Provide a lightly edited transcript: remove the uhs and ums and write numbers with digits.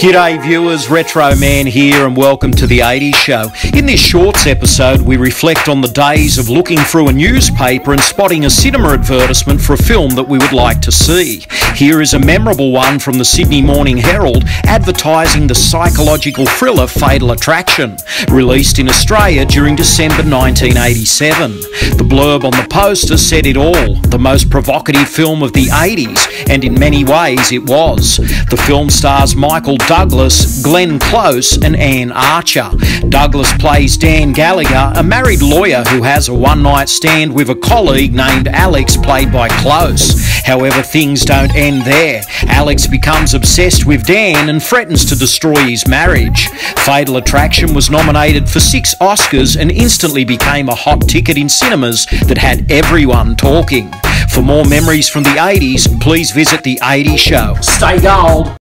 G'day viewers, Retro Man here and welcome to The 80s Show. In this shorts episode we reflect on the days of looking through a newspaper and spotting a cinema advertisement for a film that we would like to see. Here is a memorable one from the Sydney Morning Herald advertising the psychological thriller Fatal Attraction, released in Australia during December 1987. The blurb on the poster said it all, the most provocative film of the 80s, and in many ways it was. The film stars Michael Douglas, Glenn Close and Anne Archer. Douglas plays Dan Gallagher, a married lawyer who has a one-night stand with a colleague named Alex, played by Close. However, things don't end there. Alex becomes obsessed with Dan and threatens to destroy his marriage. Fatal Attraction was nominated for 6 Oscars and instantly became a hot ticket in cinemas that had everyone talking. For more memories from the 80s, please visit The 80s Show. Stay gold!